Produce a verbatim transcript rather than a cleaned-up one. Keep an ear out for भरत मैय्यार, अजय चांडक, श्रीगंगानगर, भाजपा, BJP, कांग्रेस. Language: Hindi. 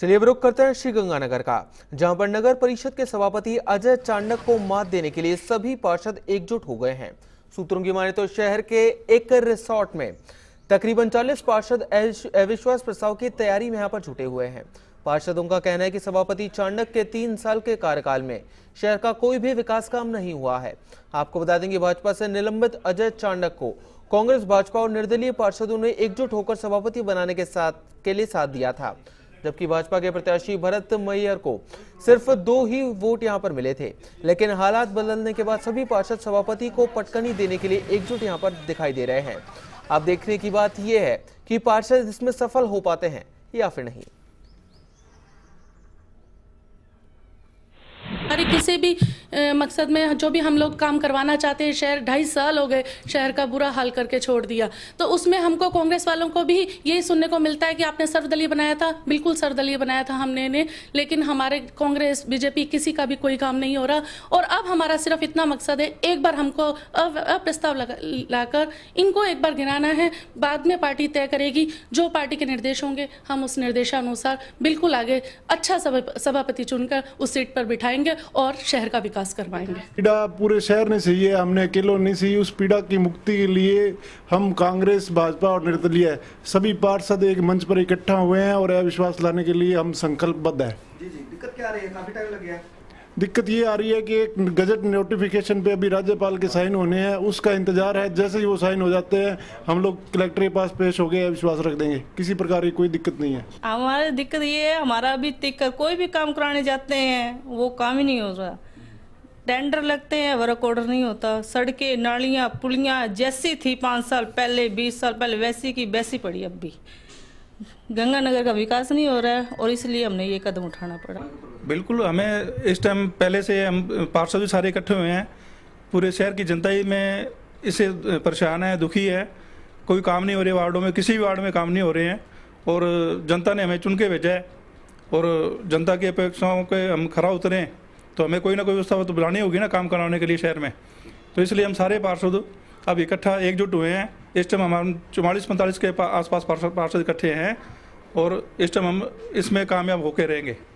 चलिए अब रुख करते हैं श्रीगंगानगर का, जहां पर नगर परिषद के सभापति अजय चांडक को मात देने के लिए सभी पार्षद एकजुट हो गए हैं। सूत्रों की माने तो शहर के एक रिसोर्ट में तकरीबन चालीस पार्षद अविश्वास प्रस्ताव की तैयारी में यहाँ पर जुटे हुए हैं। पार्षदों का कहना है कि सभापति चांडक के तीन साल के कार्यकाल में शहर का कोई भी विकास काम नहीं हुआ है। आपको बता देंगे भाजपा से निलंबित अजय चांडक को कांग्रेस, भाजपा और निर्दलीय पार्षदों ने एकजुट होकर सभापति बनाने के साथ के लिए साथ दिया था, जबकि भाजपा के प्रत्याशी भरत मैय्यार को सिर्फ दो ही वोट यहां पर मिले थे। लेकिन हालात बदलने के बाद सभी पार्षद सभापति को पटकनी देने के लिए एकजुट यहां पर दिखाई दे रहे हैं। अब देखने की बात यह है कि पार्षद इसमें सफल हो पाते हैं या फिर नहीं। हमारे किसी भी मकसद में जो भी हम लोग काम करवाना चाहते हैं, शहर ढाई साल हो गए शहर का बुरा हाल करके छोड़ दिया, तो उसमें हमको कांग्रेस वालों को भी यही सुनने को मिलता है कि आपने सर्वदलीय बनाया था। बिल्कुल सर्वदलीय बनाया था हमने ने लेकिन हमारे कांग्रेस, बीजेपी किसी का भी कोई काम नहीं हो रहा। और अब हमारा सिर्फ इतना मकसद है, एक बार हमको अप्रस्ताव लाकर इनको एक बार गिराना है, बाद में पार्टी तय करेगी। जो पार्टी के निर्देश होंगे हम उस निर्देशानुसार बिल्कुल आगे अच्छा सभापति चुनकर उस सीट पर बिठाएंगे और शहर का विकास करवाएंगे। पीड़ा पूरे शहर ने सही है, हमने अकेलो नहीं सही। उस पीड़ा की मुक्ति के लिए हम कांग्रेस, भाजपा और निर्दलीय सभी पार्षद एक मंच पर इकट्ठा हुए हैं और अविश्वास लाने के लिए हम संकल्पबद्ध हैं। जी जी, दिक्कत क्या आ रही है? काफी टाइम लग गया। दिक्कत ये आ रही है कि एक गजट नोटिफिकेशन पे अभी राज्यपाल के साइन होने हैं, उसका इंतजार है। जैसे ही वो साइन हो जाते हैं हम लोग कलेक्टर के पास पेश हो गए, अविश्वास रख देंगे। किसी प्रकार की कोई दिक्कत नहीं है। हमारी दिक्कत ये है, हमारा अभी तक कोई भी काम कराने जाते हैं वो काम ही नहीं हो रहा। टेंडर लगते हैं, वर्क ऑर्डर नहीं होता। सड़कें, नालियाँ, पुलियाँ जैसी थी पाँच साल पहले, बीस साल पहले, वैसी की वैसी पड़ी। अब भी गंगानगर का विकास नहीं हो रहा है और इसलिए हमने ये कदम उठाना पड़ा। बिल्कुल, हमें इस टाइम पहले से हम पार्षद भी सारे इकट्ठे हुए हैं। पूरे शहर की जनता ही में इससे परेशान है, दुखी है। कोई काम नहीं हो रहे वार्डों में, किसी भी वार्ड में काम नहीं हो रहे हैं। और जनता ने हमें चुन के भेजा है और जनता की अपेक्षाओं के हम खरा उतरे तो हमें कोई ना कोई व्यवस्था तो बनानी होगी ना काम कराने के लिए शहर में। तो इसलिए हम सारे पार्षद अब इकट्ठा एकजुट हुए हैं। इस टाइम हम चौवालीस पैंतालीस के आसपास पार्षद इकट्ठे हैं और इस टाइम हम इसमें कामयाब होकर रहेंगे।